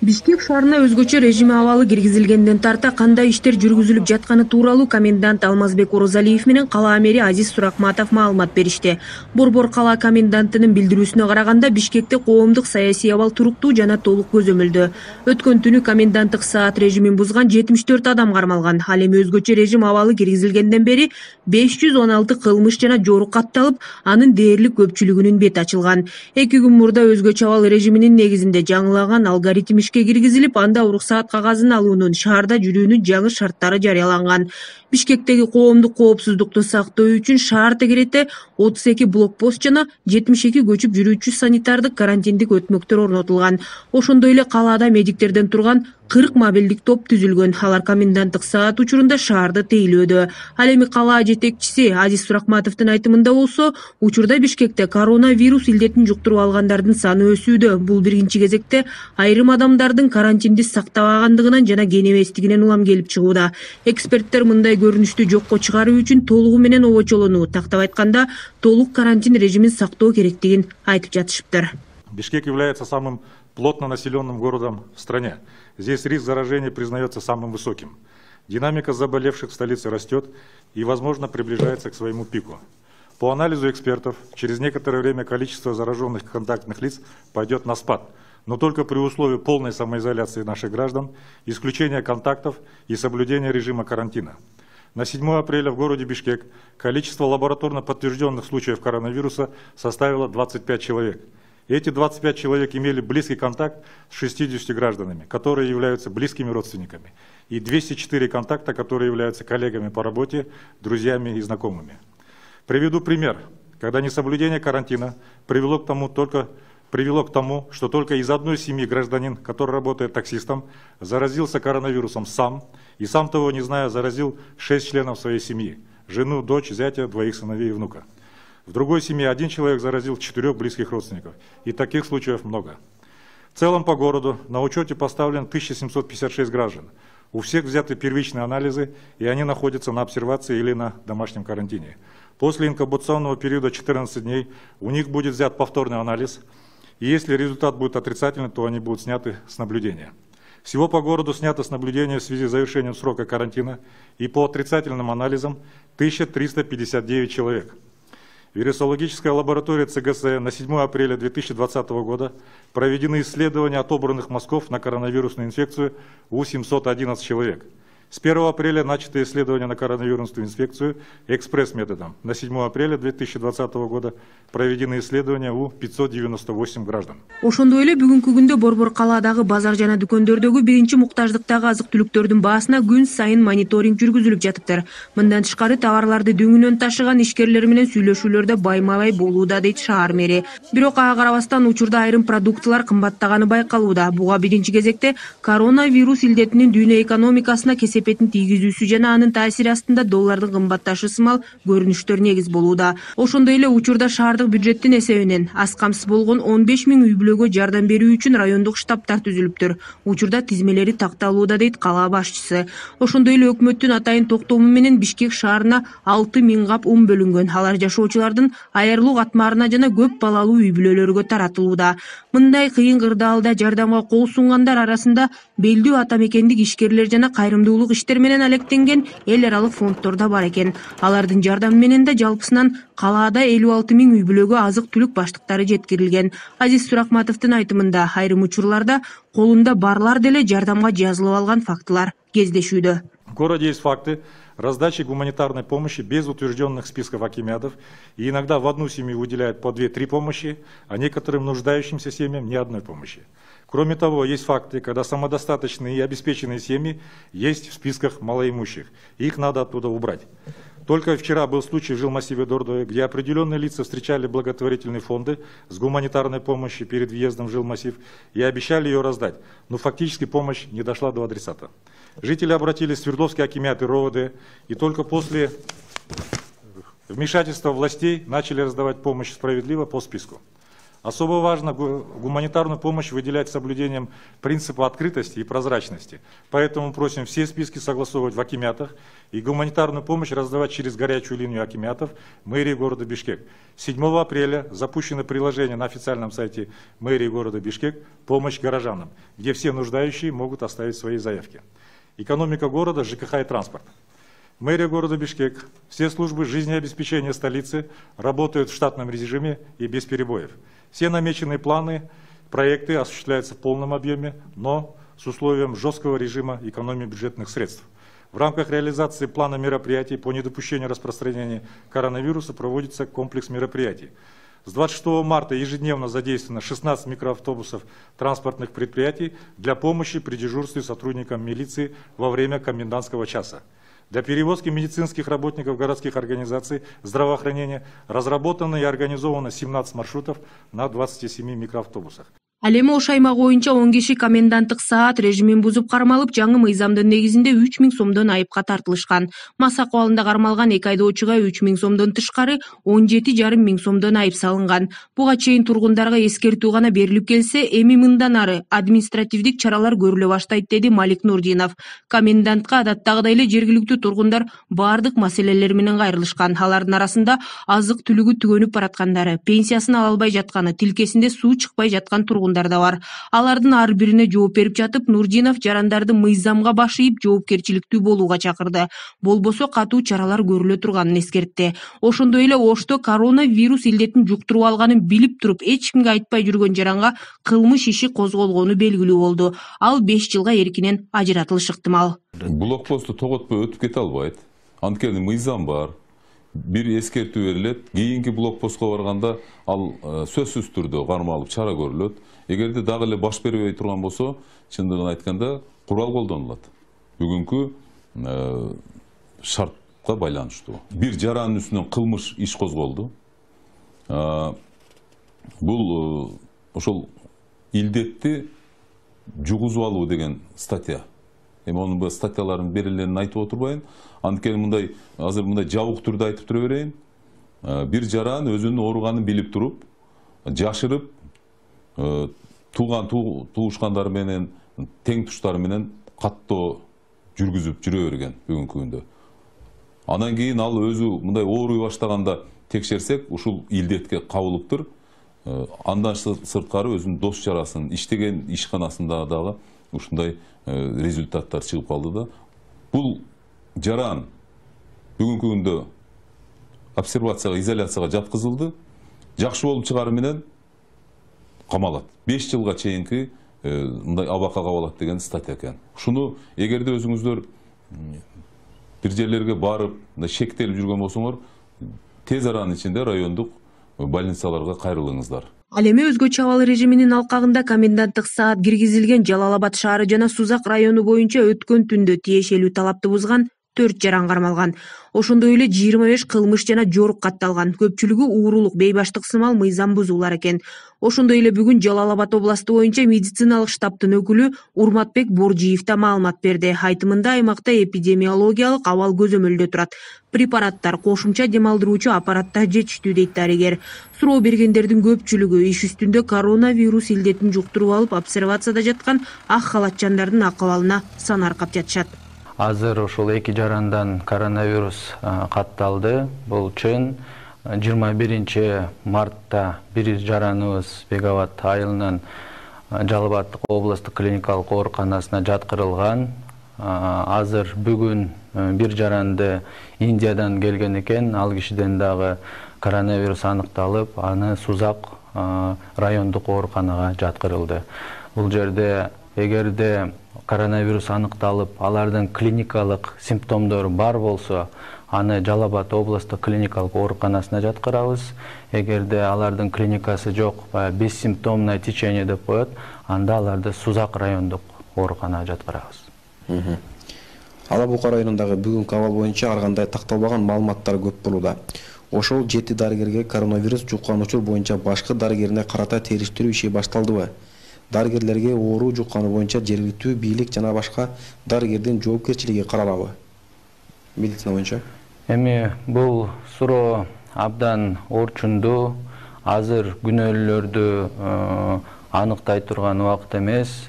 Бишкек шаарына өзгөчө режим абалы киргизилгенден тарта кандай иштер жүргүзүлүп жатканы тууралуу комендант Алмазбек Орозалиев менен кала амери Азиз Суракматов маалымат беришти. Борбор кала комендантынын билдирүүсүнө караганда Бишкекте коомдук саясий абал туруктуу жана толук көзөмүлдү. Өткөн түнү коменданттык саат режимин бузган 74 адам кармалган. Ал эми өзгөчө режим абалы киргизилгенден бери 516 кылмыш жана жорук катталып, анын дээрлик көпчүлүгүнүн бети ачылган. 2 күн мурда өзгөчө абал режиминин негизинде жаңылаган алгоритм киргизилип, анда уруксаат кагазын алуунун, шаарда жүрүүнүн жаңы шарттары жарыяланган. Бишкектеги коомдук коопсуздукту сактоо үчүн шаар тегеретте 32 блокпост жана 72 көчүп жүрүүчү санитардык карантиндик өтмөктөр орнотулган. Ошондой эле калаада медиктерден турган 40 мобилдик топ түзүлгөн. Алар коменданттык саат учурунда шаарды тейлөөдө. Ал эми калаа жетекчиси Азиз Суракматовдун айтымында болсо, учурда Бишкекте коронавирус илдетин жуктуруп алгандардын саны өсүүдө. Бул биринчи кезекте айрым адамдардын карантинди сактабагандыгынан жана кенеместигинен улам келип чыгууда. Эксперттер мындай көрүнүштү жокко чыгаруу үчүн толугу менен обочолонуу, тактап айтканда, толук карантин режимин сактоо керектигин айтып жатышыптыр. Бишкек является самым плотно населенным городом в стране. Здесь риск заражения признается самым высоким. Динамика заболевших в столице растет и, возможно, приближается к своему пику. По анализу экспертов, через некоторое время количество зараженных контактных лиц пойдет на спад, но только при условии полной самоизоляции наших граждан, исключения контактов и соблюдения режима карантина. На 7 апреля в городе Бишкек количество лабораторно подтвержденных случаев коронавируса составило 25 человек. Эти 25 человек имели близкий контакт с 60 гражданами, которые являются близкими родственниками, и 204 контакта, которые являются коллегами по работе, друзьями и знакомыми. Приведу пример, когда несоблюдение карантина привело к тому, что только из одной семьи гражданин, который работает таксистом, заразился коронавирусом сам, и сам того не зная, заразил 6 членов своей семьи – жену, дочь, зятя, двоих сыновей и внука. В другой семье один человек заразил 4 близких родственников, и таких случаев много. В целом по городу на учете поставлен 1756 граждан. У всех взяты первичные анализы, и они находятся на обсервации или на домашнем карантине. После инкубационного периода 14 дней у них будет взят повторный анализ, и если результат будет отрицательный, то они будут сняты с наблюдения. Всего по городу снято с наблюдения в связи с завершением срока карантина и по отрицательным анализам 1359 человек. Вирусологическая лаборатория ЦГС на 7 апреля 2020 года проведены исследования отобранных мазков на коронавирусную инфекцию у 711 человек. С 1 апреля начаты исследования на коронавирусную инфекцию экспресс-методом. На 7 апреля 2020 года проведены исследования у 598 граждан. Ошондой эле бүгүнкү күндө борбор калаадагы базар жана дүкөндөрдөгү биринчи муктаждыктагы азык-түлүктөрдүн баасына күн сайын мониторинг жүргүзүлүп жатыптыр. Мындан тышкары товарларды дөңүнөн ташыган ишкерлер менен сүйлөшүүлөрдө байма-бай болууда, дейт шаар мэри. Бирок ага карабастан учурда айрым продуктылар кымбаттаганы байкалууда. Буга биринчи кезекте коронавирус илдетинин дүйнө экономикасына кесепетин тийгизүүсү жана анын таасири астында доллардын кымбатташуусу мал көрүнүштөр негиз болууда. Ошондой эле учурда шаардык бюджеттин эсебинен аз камсыз болгон 15 000 үй бүлөгө жардам берүү үчүн райондук штабтар түзүлүптүр. Учурда тизмелери такталууда, дейт калаа башчысы. Ошондой эле өкмөттүн атайын токтому менен Бишкек шаарына 6 000 кап ун бөлүнгөн. Алар жашоочулардын айырылуу катмарына жана көп балалуу үй бүлөлөргө таратылууда. Мындай кыйын кырдаалда жардамга кол сунгандар арасында белдүү атамекендик ишкерлер жана кайрымдуулук иштер менен алектенген эл аралык фонддор да бар экен. Алардын жардамы менен да жалпысынан калаада 56 000 үй бүлөгө азык-түлүк баштыктары жеткирилген. Азиз Суракматовдун айтымында айрым учурларда колунда барлар деле жардамга жазылып алган фактылар кездешүүдө. В городе есть факты раздачи гуманитарной помощи без утвержденных списков акимятов, и иногда в одну семью выделяют по 2-3 помощи, а некоторым нуждающимся семьям ни одной помощи. Кроме того, есть факты, когда самодостаточные и обеспеченные семьи есть в списках малоимущих. Их надо оттуда убрать. Только вчера был случай в жилмассиве Дордо, где определенные лица встречали благотворительные фонды с гуманитарной помощью перед въездом в жилмассив и обещали ее раздать, но фактически помощь не дошла до адресата. Жители обратились в Свердловский акимеат и Роводы, и только после вмешательства властей начали раздавать помощь справедливо по списку. Особо важно гуманитарную помощь выделять с соблюдением принципа открытости и прозрачности. Поэтому просим все списки согласовывать в акимятах и гуманитарную помощь раздавать через горячую линию акимятов мэрии города Бишкек. 7 апреля запущено приложение на официальном сайте мэрии города Бишкек «Помощь горожанам», где все нуждающие могут оставить свои заявки. Экономика города, ЖКХ и транспорт. Мэрия города Бишкек, все службы жизнеобеспечения столицы работают в штатном режиме и без перебоев. Все намеченные планы, проекты осуществляются в полном объеме, но с условием жесткого режима экономии бюджетных средств. В рамках реализации плана мероприятий по недопущению распространения коронавируса проводится комплекс мероприятий. С 26 марта ежедневно задействовано 16 микроавтобусов транспортных предприятий для помощи при дежурстве сотрудникам милиции во время комендантского часа. Для перевозки медицинских работников городских организаций здравоохранения разработано и организовано 17 маршрутов на 27 микроавтобусах. Алема ошаймагы боюнча 10 киши коменданттык саат режимин бузуп кармалып, жаңы мыйзамдын негизинде 3000 сомдон айыпка тартылышкан. Масак абалында кармалган эки айдоочуга 3000 сомдон тышкары 17500 сомдон айып салынган. Буга чейин тургундарга эскертүү гана берилип келсе, эми мындан ары административдик чаралар көрүлө баштайт, деди Малик Нурдинов. Комендантка адаттагыдай эле жергиликтүү тургундар баардык маселелер менен кайрылышкан. Алардын арасында азык түлүгү түгөнүп бараткандары, пенсиясын ала албай жатканы, тилкесинде суу чыкпай жаткан тургундар бар. Алардын ар бирине жооп берип жатып, Нурдинов жарандарды мыйзамга башыйып жоопкерчиликтүү болууга чакырды. Болбосо катуу чаралар көрүлө турганын эскертти. Ошондой эле Ошто коронавирус илдетин жуктуруп алганын билип туруп, эч кимге айтпай жүргөн жаранга кылмыш иши козголгону белгилүү болду. Ал 5 жылга эркинен ажыратылышы ыктымал. Блокпостту тоготпой өтүп кете албайт. Анткени мыйзам бар. Бир эскертүү берилет, кийинки блокпостко барганда ал сөзсүз түрдө кармалып чара көрүлөт. Эгерде дагы эле баш бербей турган болсо, чындыгын айтканда курал колдонулат. Бүгүнкү шартка байланыштуу. Бир жаранын үстүнөн кылмыш иш козголду. Бул ошол илдетти жугузуп алуу деген статья. Эми онун бир статьяларын берилгенин айтып отурбайын. Анткени мындай азыр мындай жабык түрдө айтып тура берейин. Бир жаран өзүнүн ооруганын билип туруп, жашырып, тууган туушкандары менен, тең туштары менен каттоо жүргүзүп жүрө берген бүгүнкү күндө. Анан кийин ал өзү мындай ооруй баштаганда текшерсек, ушул илдетке кабылыптыр. Андан сырткары өзүнүн дос жарасын иштеген ишканасында дагы ушундай результаттар чыгып калды да. Бул жаран бүгүнкү күндө обсервацияга, изоляцияга жаткызылды. Жакшы болуп чыгары менен камалат. 5 жылга чейинки мындай абакка кабалат деген статья экен. Ушуну эгерде өзүңүздөр бир жерлерге барып, шектелип жүргөн болсоңор, тез аранын ичинде райондук больницаларга кайрылыңыздар. Ал эми өзгөчө абал режиминин алкагында коменданттык саат киргизилген Жалал Абад шаары жана Сузак району боюнча өткөн түндө тиешелүү талапты бузган 4 жаран кармалган. Ошондой эле 25 кылмыш жана жорук катталган. Көпчүлүгү уурулук, бейбаштык сымал мыйзам бузуулар экен. Ошондой эле бүгүн Жалал Абад областы боюнча медициналык штабтын өкүлү Урматбек Боржиев да маалымат берди. Айтымында аймакта эпидемиологиялык абал көзөмөлдө турат. Препараттар, кошумча демалдыруучу аппараттар жетиштүү, дейт дарыгер. Суроо бергендердин көпчүлүгү иш үстүндө коронавирус илдетин жуктуруп алып обсервацияда жаткан ак халатчандардын акыбалына санаркап жатышат. Азыр ошол эки жарандан коронавирус катталды. Бул чын. 21 мартта бир жараныбыз Бегабад айылынын Жалал Абад областык клиникалык ооруканасына жаткырылган. Азыр бүгүн бир жаранды Индиядан келген экен, ал кишиден дагы коронавирус аныкталып, аны Сузак райондук ооруканага жаткырылды. Бул жерде эгерде коронавирус аныкталып, алардын клиникалык симптомдору бар болсо, аны Жалал Абад областык клиникалык ооруканасына жаткырабыз. Эгерде алардын клиникасы жок, бессимптомное течение деп коет, анда аларды Сузак райондук ооруканага жаткырабыз. Алабу районундагы бүгүнкү абал боюнча ар кандай такталбаган маалыматтар көп болууда. Ошол 7 дарыгерге коронавирус жуккан учур боюнча башкы дарыгерине карата териштирүү иши башталдыбы? Дарыгерлерге оору жукканы боюнча жергиликтүү бийлик жана башка дарыгердин жоопкерчилиги каралабы? Медицина боюнча эми бул суроо абдан орчундуу. азыр күнөөлөрдү аныктай турган убакыт эмес.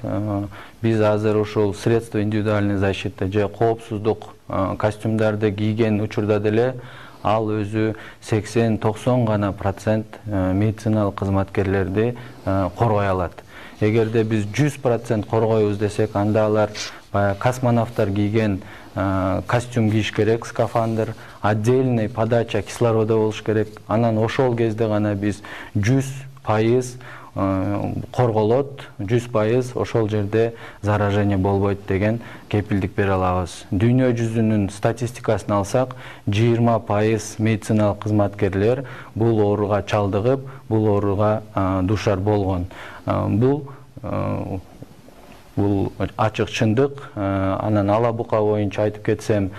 Биз азыр ошол средства индивидуальной защиты же коопсуздук костюмдарды кийген учурда деле ал өзү 80–90 гана процент медициналык кызматкерлерди коргой алат. Эгерде биз 100% коргойбуз десек, анда алар космонавттар кийген костюм кийиш керек, скафандр, отдельный подача кислорода болуш керек. Анан ошол кезде гана биз 100% корголот, 100% ошол жерде заражение болбойт деген кепилдик бере алабыз. Дүйнө жүзүнүн статистикасын алсак, 20% медициналык кызматкерлер бул ооруга чалдыгып, бул ооруга дуушар болгон. Бул ачык чындык. Анан ала бука боюнча айтып кетсем,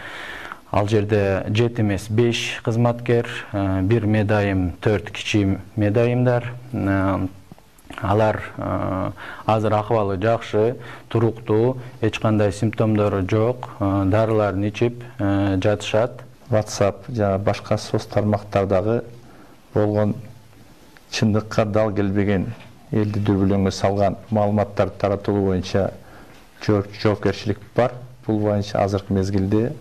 ал жерде 7 эмес 5 кызматкер, 1 медайым, 4 кичи медайымдар. Алар азыр акыбалы жакшы, туруктуу, эч кандай симптомдору жок, дарыларын ичип жатышат. WhatsApp жана башка соц тармактардагы болгон чындыкка дал келбеген, элди дүрбөлөңгө салган маалыматтар таратуу боюнча жоопкерчилик бар. Бул боюнча азыркы мезгилде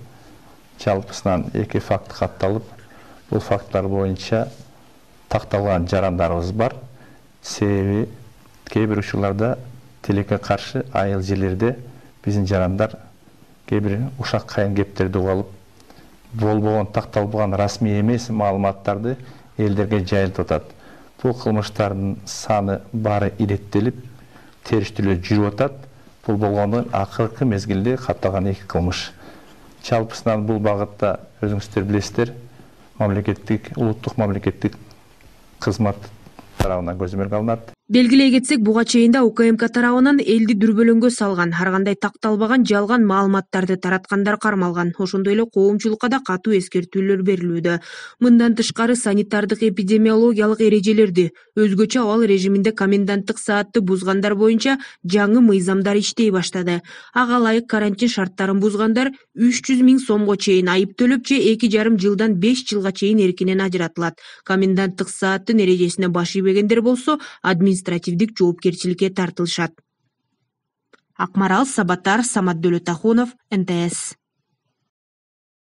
жалпысынан 2 факт катталып, бул факттар боюнча такталган жарандарыбыз бар. Себеби кээ бир учурларда телекке каршы айыл жерлерде биздин жарандар кээ бир ушак кайын кептерди угалып, болбогон, такталбаган расмий эмес маалыматтарды элдерге жайылтып атат. Бул кылмыштардын саны бары иреттелип, териштүүлөр жүрүп атат. Бул болгондон акыркы мезгилде катталган 2 кылмыш. Чалпысынан бул багытта өзүңүздөр билесиздер, улуттук мамлекеттик кызмат тарабынан көзөмөлгө алынат. Белгилей кетсек, буга чейин да УКМК тарабынан элди дүрбөлөңгө салган, ар кандай такталбаган жалган маалыматтарды тараткандар кармалган. Ошондой эле коомчулукка да катуу эскертүүлөр берилүүдө. Мындан тышкары санитардык эпидемиологиялык эрежелерди, өзгөчө абал режиминде коменданттык саатты бузгандар боюнча жаңы мыйзамдар иштей баштады. Ага ылайык карантин шарттарын бузгандар 300 000 сомго чейин айып төлөп же 2,5 жылдан 5 жылга чейин эркинен ажыратылат. Коменданттык сааттын эрежесине баш ийбегендер болсо, административдик жоопкерчиликке тартылышат. Акмарал Сабатар, Самат Дөлөтахунов, НТС.